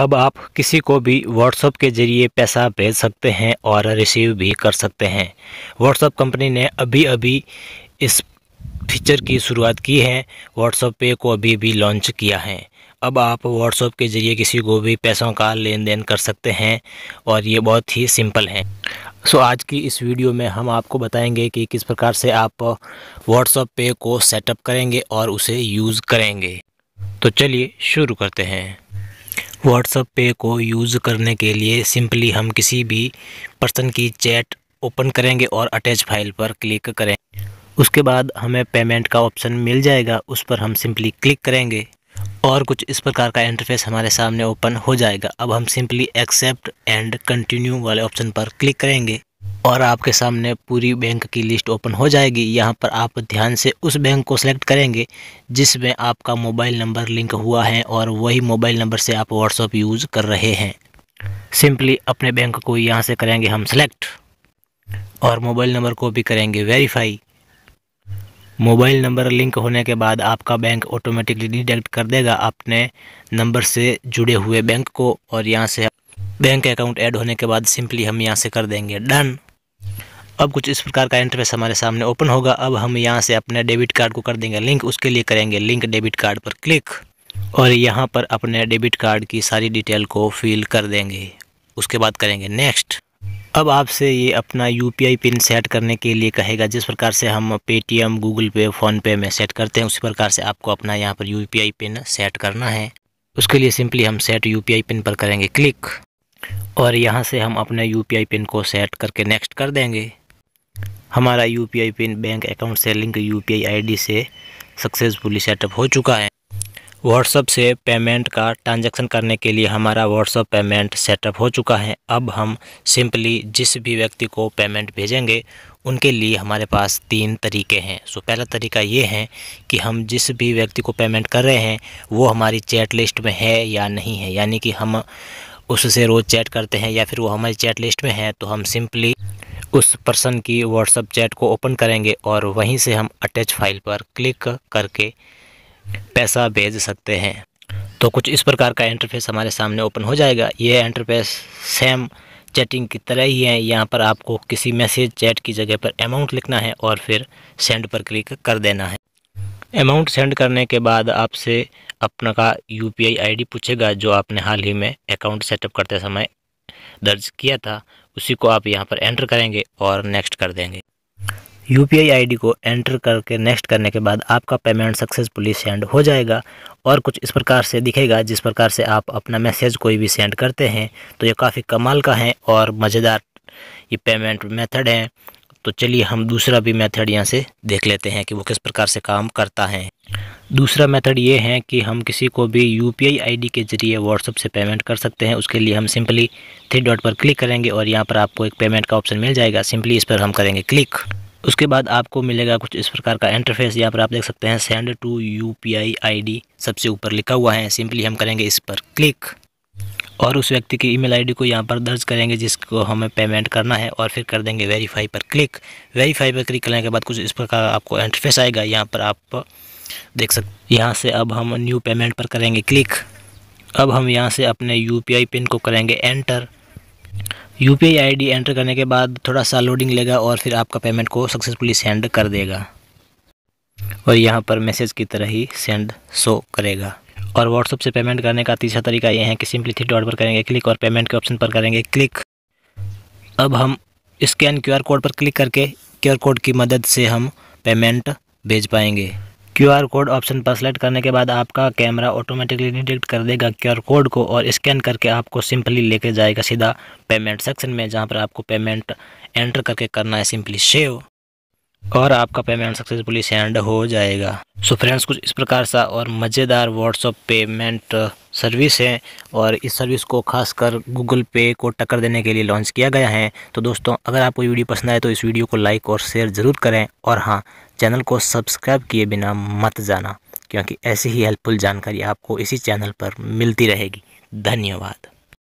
अब आप किसी को भी WhatsApp के ज़रिए पैसा भेज सकते हैं और रिसीव भी कर सकते हैं। WhatsApp कंपनी ने अभी अभी इस फीचर की शुरुआत की है, WhatsApp पे को अभी भी लॉन्च किया है। अब आप WhatsApp के ज़रिए किसी को भी पैसों का लेन देन कर सकते हैं और ये बहुत ही सिंपल है। सो आज की इस वीडियो में हम आपको बताएंगे कि किस प्रकार से आप WhatsApp पे को सेटअप करेंगे और उसे यूज़ करेंगे। तो चलिए शुरू करते हैं। WhatsApp पे को यूज़ करने के लिए सिंपली हम किसी भी पर्सन की चैट ओपन करेंगे और अटैच फाइल पर क्लिक करें। उसके बाद हमें पेमेंट का ऑप्शन मिल जाएगा, उस पर हम सिंपली क्लिक करेंगे और कुछ इस प्रकार का इंटरफेस हमारे सामने ओपन हो जाएगा। अब हम सिंपली एक्सेप्ट एंड कंटिन्यू वाले ऑप्शन पर क्लिक करेंगे और आपके सामने पूरी बैंक की लिस्ट ओपन हो जाएगी। यहाँ पर आप ध्यान से उस बैंक को सेलेक्ट करेंगे जिसमें आपका मोबाइल नंबर लिंक हुआ है और वही मोबाइल नंबर से आप WhatsApp यूज़ कर रहे हैं। सिंपली अपने बैंक को यहाँ से करेंगे हम सेलेक्ट और मोबाइल नंबर को भी करेंगे वेरीफाई। मोबाइल नंबर लिंक होने के बाद आपका बैंक ऑटोमेटिकली डिटेक्ट कर देगा अपने नंबर से जुड़े हुए बैंक को और यहाँ से बैंक अकाउंट ऐड होने के बाद सिंपली हम यहाँ से कर देंगे डन। अब कुछ इस प्रकार का इंटरफेस हमारे सामने ओपन होगा। अब हम यहाँ से अपने डेबिट कार्ड को कर देंगे लिंक, उसके लिए करेंगे लिंक डेबिट कार्ड पर क्लिक और यहाँ पर अपने डेबिट कार्ड की सारी डिटेल को फिल कर देंगे। उसके बाद करेंगे नेक्स्ट। अब आपसे ये अपना UPI पिन सेट करने के लिए कहेगा। जिस प्रकार से हम पेटीएम, गूगल पे, फ़ोनपे में सेट करते हैं उसी प्रकार से आपको अपना यहाँ पर UPI पिन सेट करना है। उसके लिए सिंपली हम सेट UPI पिन पर करेंगे क्लिक और यहाँ से हम अपने UPI पिन को सेट करके नेक्स्ट कर देंगे। हमारा UPI पिन बैंक अकाउंट से लिंक UPI आईडी से सक्सेसफुली सेटअप हो चुका है। WhatsApp से पेमेंट का ट्रांजैक्शन करने के लिए हमारा WhatsApp पेमेंट सेटअप हो चुका है। अब हम सिंपली जिस भी व्यक्ति को पेमेंट भेजेंगे उनके लिए हमारे पास 3 तरीके हैं। सो पहला तरीका ये है कि हम जिस भी व्यक्ति को पेमेंट कर रहे हैं वो हमारी चैट लिस्ट में है या नहीं है, यानी कि हम उससे रोज़ चैट करते हैं या फिर वो हमारी चैट लिस्ट में है। तो हम सिंपली उस पर्सन की WhatsApp चैट को ओपन करेंगे और वहीं से हम अटैच फाइल पर क्लिक करके पैसा भेज सकते हैं। तो कुछ इस प्रकार का इंटरफेस हमारे सामने ओपन हो जाएगा। ये इंटरफेस सेम चैटिंग की तरह ही है। यहाँ पर आपको किसी मैसेज चैट की जगह पर अमाउंट लिखना है और फिर सेंड पर क्लिक कर देना है। अमाउंट सेंड करने के बाद आपसे अपना का UPI आईडी पूछेगा जो आपने हाल ही में अकाउंट सेटअप करते समय दर्ज किया था, उसी को आप यहाँ पर एंटर करेंगे और नेक्स्ट कर देंगे। UPI आईडी को एंटर करके नेक्स्ट करने के बाद आपका पेमेंट सक्सेसफुली सेंड हो जाएगा और कुछ इस प्रकार से दिखेगा। जिस प्रकार से आप अपना मैसेज कोई भी सेंड करते हैं तो ये काफ़ी कमाल का है और मज़ेदार ये पेमेंट मेथड है। तो चलिए हम दूसरा भी मेथड यहाँ से देख लेते हैं कि वो किस प्रकार से काम करता है। दूसरा मेथड ये है कि हम किसी को भी UPI आईडी के ज़रिए WhatsApp से पेमेंट कर सकते हैं। उसके लिए हम सिंपली 3 डॉट पर क्लिक करेंगे और यहाँ पर आपको एक पेमेंट का ऑप्शन मिल जाएगा। सिंपली इस पर हम करेंगे क्लिक। उसके बाद आपको मिलेगा कुछ इस प्रकार का इंटरफेस। यहाँ पर आप देख सकते हैं सेंड टू UPI आईडी सबसे ऊपर लिखा हुआ है। सिंपली हम करेंगे इस पर क्लिक और उस व्यक्ति की ईमेल आईडी को यहाँ पर दर्ज करेंगे जिसको हमें पेमेंट करना है और फिर कर देंगे वेरीफाई पर क्लिक। वेरीफाई पर क्लिक करने के बाद कुछ इस प्रकार आपको इंटरफेस आएगा। यहाँ पर आप देख सकते यहाँ से अब हम न्यू पेमेंट पर करेंगे क्लिक। अब हम यहाँ से अपने UPI पिन को करेंगे एंटर। UPI आईडी एंटर करने के बाद थोड़ा सा लोडिंग लेगा और फिर आपका पेमेंट को सक्सेसफुली सेंड कर देगा और यहाँ पर मैसेज की तरह ही सेंड शो करेगा। और WhatsApp से पेमेंट करने का तीसरा तरीका यह है कि सिंपली 3 डॉट पर करेंगे क्लिक और पेमेंट के ऑप्शन पर करेंगे क्लिक। अब हम स्कैन QR कोड पर क्लिक करके QR कोड की मदद से हम पेमेंट भेज पाएंगे। QR कोड ऑप्शन पर सेलेक्ट करने के बाद आपका कैमरा ऑटोमेटिकली डिटेक्ट कर देगा QR कोड को और स्कैन करके आपको सिंपली लेके जाएगा सीधा पेमेंट सेक्शन में, जहाँ पर आपको पेमेंट एंटर करके करना है सिंपली सेव और आपका पेमेंट सक्सेसफुली सेंड हो जाएगा। सो फ्रेंड्स, कुछ इस प्रकार सा और मज़ेदार WhatsApp पेमेंट सर्विस है और इस सर्विस को खासकर गूगल पे को टक्कर देने के लिए लॉन्च किया गया है। तो दोस्तों, अगर आपको ये वीडियो पसंद आए तो इस वीडियो को लाइक और शेयर ज़रूर करें और हाँ, चैनल को सब्सक्राइब किए बिना मत जाना क्योंकि ऐसी ही हेल्पफुल जानकारी आपको इसी चैनल पर मिलती रहेगी। धन्यवाद।